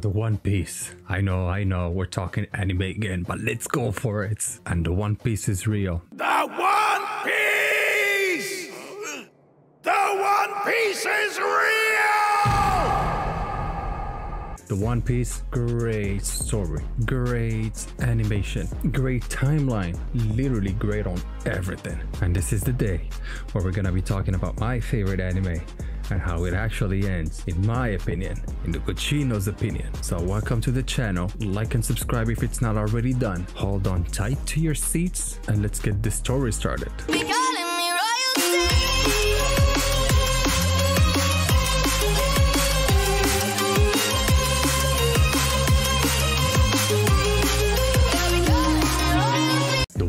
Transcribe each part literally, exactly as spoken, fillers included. the One Piece. I know, I know, we're talking anime again, but let's go for it. And the One Piece is real. The One Piece! The One Piece is real! The One Piece, great story, great animation, great timeline, literally great on everything. And this is the day where we're gonna be talking about my favorite anime, and how it actually ends, in my opinion, in the Cochino's opinion. So welcome to the channel, like and subscribe if it's not already done. Hold on tight to your seats and let's get this story started.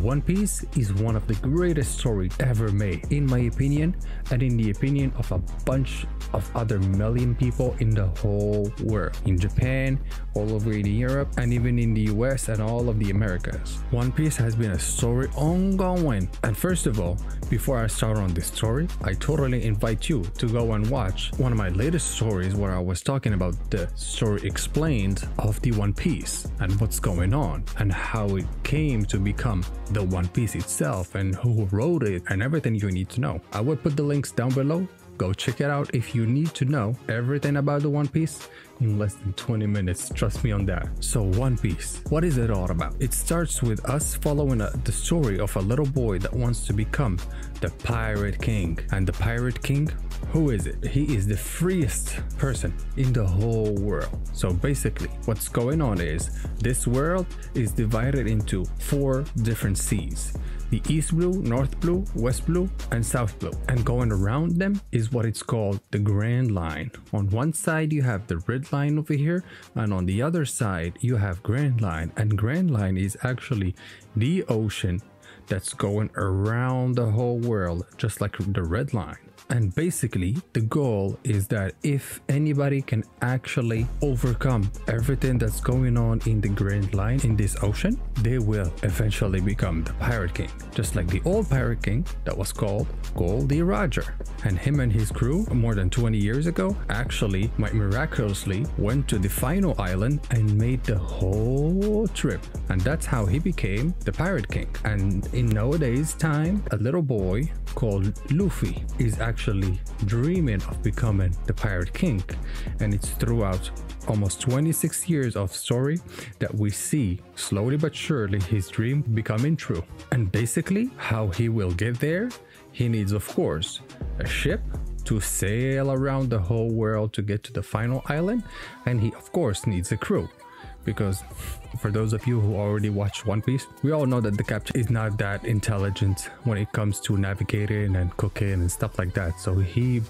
One Piece is one of the greatest stories ever made, in my opinion, and in the opinion of a bunch of other million people in the whole world, in Japan, all over in Europe, and even in the U S and all of the Americas. One Piece has been a story ongoing. And first of all, before I start on this story, I totally invite you to go and watch one of my latest stories where I was talking about the story explained of the One Piece and what's going on and how it came to become the One Piece itself and who wrote it and everything you need to know. I will put the links down below. Go check it out if you need to know everything about the One Piece in less than twenty minutes, trust me on that. So One Piece, what is it all about? It starts with us following a, the story of a little boy that wants to become the Pirate King. And the Pirate King, who is it? He is the freest person in the whole world. So basically what's going on is this world is divided into four different seas. The East Blue, North Blue, West Blue, and South Blue. And going around them is what it's called the Grand Line. On one side you have the Red Line over here, and on the other side you have Grand Line. And Grand Line is actually the ocean that's going around the whole world, just like the Red Line. And basically the goal is that if anybody can actually overcome everything that's going on in the Grand Line in this ocean, they will eventually become the Pirate King, just like the old Pirate King that was called Goldie Roger. And him and his crew more than twenty years ago actually miraculously went to the final island and made the whole trip, and that's how he became the Pirate King. And in nowadays time, a little boy called Luffy is actually actually dreaming of becoming the Pirate King, and it's throughout almost twenty-six years of story that we see slowly but surely his dream becoming true. And basically how he will get there, he needs of course a ship to sail around the whole world to get to the final island, and he of course needs a crew. Because for those of you who already watched One Piece, we all know that the captain is not that intelligent when it comes to navigating and cooking and stuff like that. So he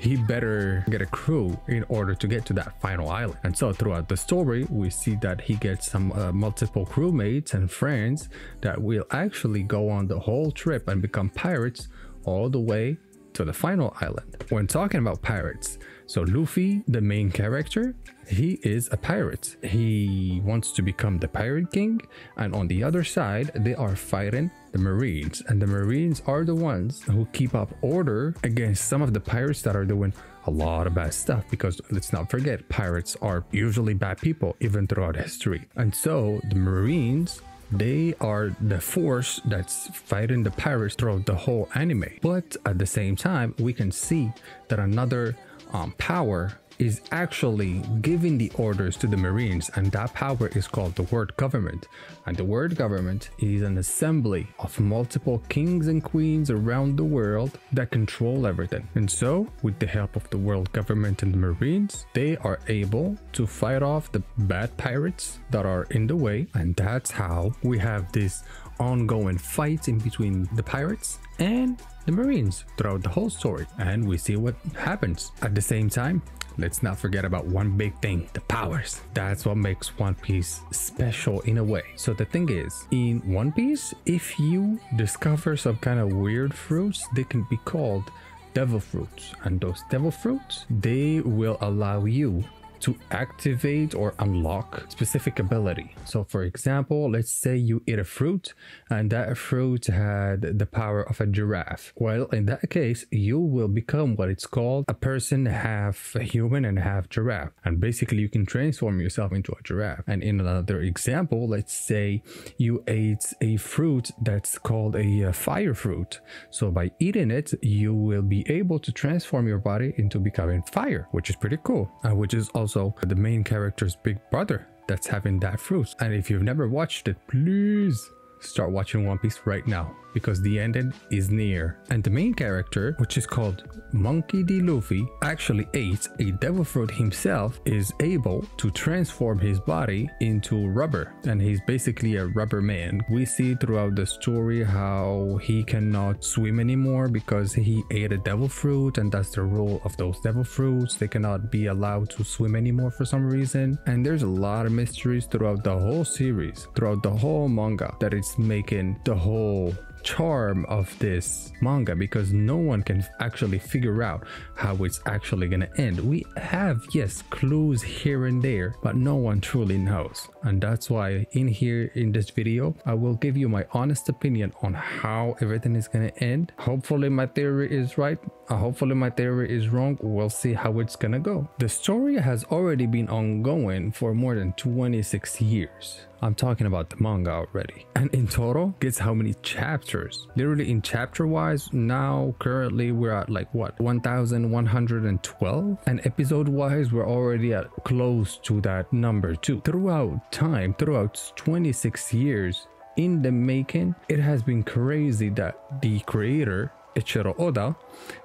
he better get a crew in order to get to that final island. And so throughout the story, we see that he gets some uh, multiple crewmates and friends that will actually go on the whole trip and become pirates all the way to the final island. When talking about pirates, so Luffy, the main character, he is a pirate. He wants to become the Pirate King, and on the other side they are fighting the Marines, and the Marines are the ones who keep up order against some of the pirates that are doing a lot of bad stuff, because let's not forget, pirates are usually bad people even throughout history. And so the Marines, they are the force that's fighting the pirates throughout the whole anime. But at the same time, we can see that another um, power is actually giving the orders to the Marines, and that power is called the World Government. And the World Government is an assembly of multiple kings and queens around the world that control everything. And so with the help of the World Government and the Marines, they are able to fight off the bad pirates that are in the way. And that's how we have this ongoing fight in between the pirates and the Marines throughout the whole story, and we see what happens. At the same time, let's not forget about one big thing, the powers. That's what makes One Piece special in a way. So the thing is, in One Piece, if you discover some kind of weird fruits, they can be called devil fruits. And those devil fruits, they will allow you to activate or unlock specific ability. So for example, let's say you eat a fruit and that fruit had the power of a giraffe. Well, in that case, you will become what it's called a person half human and half giraffe. And basically you can transform yourself into a giraffe. And in another example, let's say you ate a fruit that's called a fire fruit. So by eating it, you will be able to transform your body into becoming fire, which is pretty cool, uh, which is also the main character's big brother that's having that fruit. And if you've never watched it, please start watching One Piece right now, because the ending is near. And the main character, which is called Monkey D. Luffy, actually ate a devil fruit himself, is able to transform his body into rubber, and he's basically a rubber man. We see throughout the story how he cannot swim anymore because he ate a devil fruit, and that's the rule of those devil fruits. They cannot be allowed to swim anymore for some reason. And there's a lot of mysteries throughout the whole series, throughout the whole manga, that it's making the whole charm of this manga, because no one can actually figure out how it's actually gonna end. We have, yes, clues here and there, but no one truly knows. And that's why in here in this video I will give you my honest opinion on how everything is gonna end. Hopefully my theory is right, hopefully my theory is wrong. We'll see how it's gonna go. The story has already been ongoing for more than twenty-six years. I'm talking about the manga already. And in total, guess how many chapters? Literally in chapter wise, now currently we're at like what, one thousand one hundred twelve? And episode wise, we're already at close to that number too. Throughout time, throughout twenty-six years in the making, it has been crazy that the creator, Eiichiro Oda,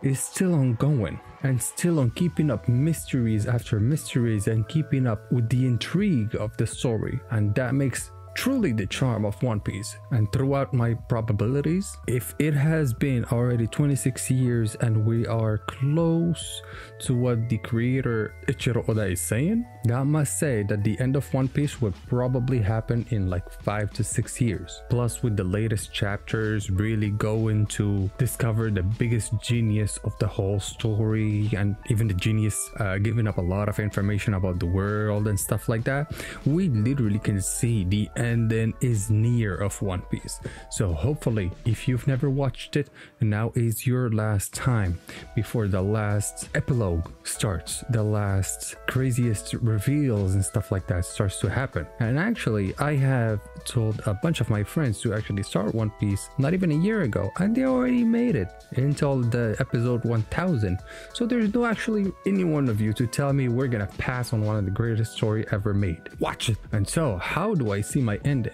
is still ongoing and still on keeping up mysteries after mysteries and keeping up with the intrigue of the story. And that makes truly the charm of One Piece. And throughout my probabilities, if it has been already twenty-six years and we are close to what the creator Eiichiro Oda is saying, then I must say that the end of One Piece will probably happen in like five to six years. Plus with the latest chapters really going to discover the biggest genius of the whole story, and even the genius uh, giving up a lot of information about the world and stuff like that, we literally can see the end and then is near of One Piece. So hopefully if you've never watched it, now is your last time before the last epilogue starts, the last craziest reveals and stuff like that starts to happen. And actually I have told a bunch of my friends to actually start One Piece not even a year ago, and they already made it until the episode one thousand. So there's no actually any one of you to tell me we're gonna pass on one of the greatest story ever made. Watch it. And so how do I see my ending?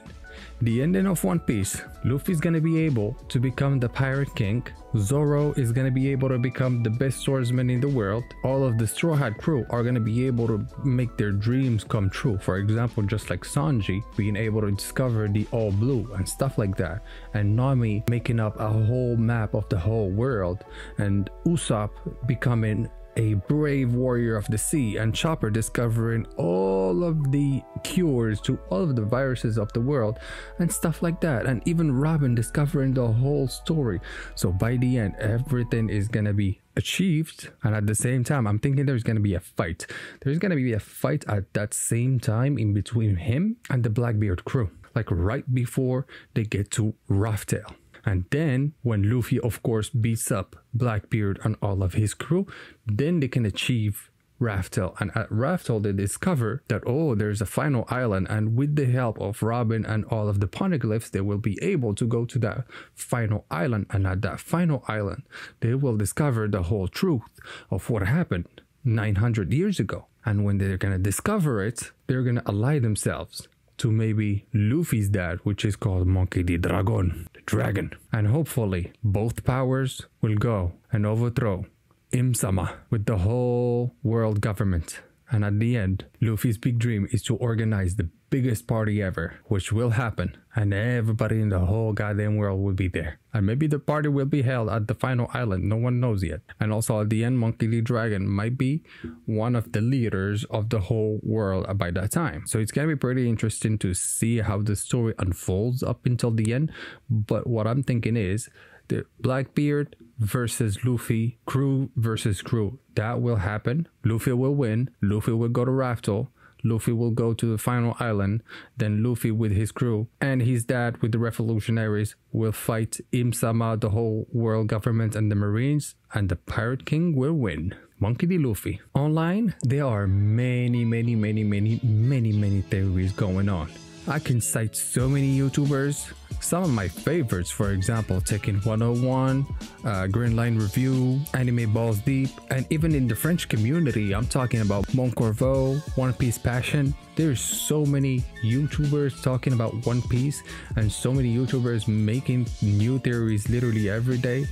The ending of One Piece, Luffy's gonna be able to become the Pirate King, Zoro is gonna be able to become the best swordsman in the world, all of the Straw Hat crew are gonna be able to make their dreams come true, for example just like Sanji being able to discover the All Blue and stuff like that, and Nami making up a whole map of the whole world, and Usopp becoming a brave warrior of the sea, and Chopper discovering all of the cures to all of the viruses of the world and stuff like that, and even Robin discovering the whole story. So by the end everything is gonna be achieved, and at the same time I'm thinking there's gonna be a fight there's gonna be a fight at that same time in between him and the Blackbeard crew, like right before they get to Raftel. And then when Luffy of course beats up Blackbeard and all of his crew, then they can achieve Raftel. And at Raftel they discover that, oh, there's a final island, and with the help of Robin and all of the Poneglyphs they will be able to go to that final island, and at that final island they will discover the whole truth of what happened nine hundred years ago. And when they're gonna discover it, they're gonna ally themselves to maybe Luffy's dad, which is called Monkey D. Dragon, the dragon. And hopefully both powers will go and overthrow Imsama with the whole world government. And at the end, Luffy's big dream is to organize the biggest party ever, which will happen, and everybody in the whole goddamn world will be there. And maybe the party will be held at the final island, no one knows yet. And also at the end, Monkey D. Dragon might be one of the leaders of the whole world by that time. So it's gonna be pretty interesting to see how the story unfolds up until the end. But what I'm thinking is the Blackbeard versus Luffy, crew versus crew. That will happen. Luffy will win. Luffy will go to Raftel. Luffy will go to the final island. Then Luffy with his crew and his dad with the revolutionaries will fight Imsama, the whole world government, and the Marines, and the Pirate King will win. Monkey D. Luffy. Online, there are many, many, many, many, many, many theories going on. I can cite so many YouTubers. Some of my favorites, for example, Taking one oh one, uh, Green Line Review, Anime Balls Deep, and even in the French community, I'm talking about Moncorvaux, One Piece Passion. There's so many YouTubers talking about One Piece and so many YouTubers making new theories literally every day.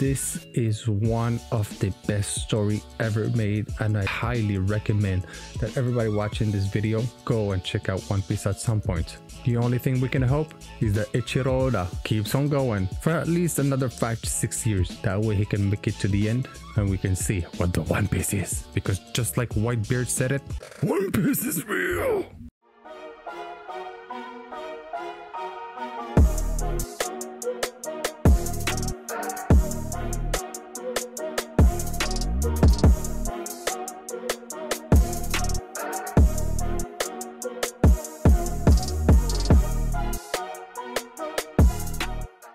This is one of the best story ever made, and I highly recommend that everybody watching this video go and check out One Piece at some point. The only thing we can hope is that Eiichiro Oda keeps on going for at least another five to six years. That way he can make it to the end and we can see what the One Piece is. Because just like White Beard said it, One Piece is real!